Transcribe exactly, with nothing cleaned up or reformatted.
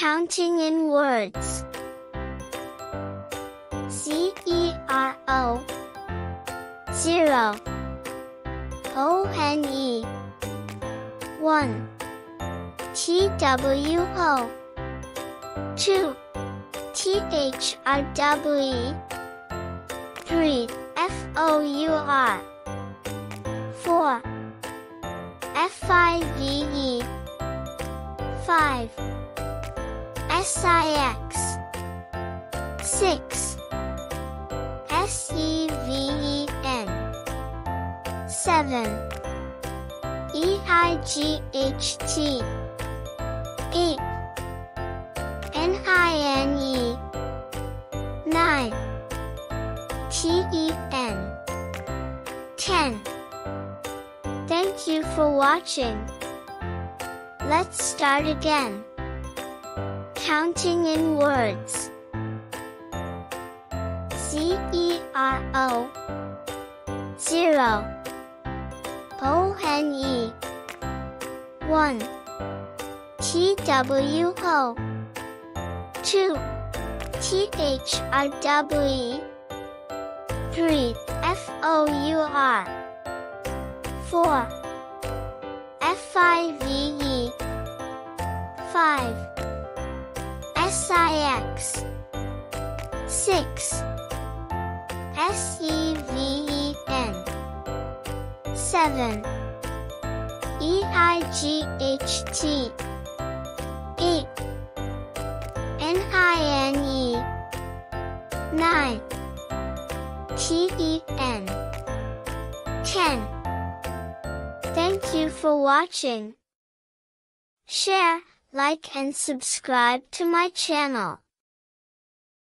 Counting in words. C E R O zero O N E one T W O two T H R W E three F O U R four F I V E five S I X six S E V E N seven E I G H T eight N I N E nine T E N ten Thank you for watching. Let's start again. Counting in words. C E R O zero O N E one T W O two T H R W E three F O U R four F I V E five S I X six S E V E N seven E I G H T eight N I N E nine T E N ten Thank you for watching. Share, like and subscribe to my channel.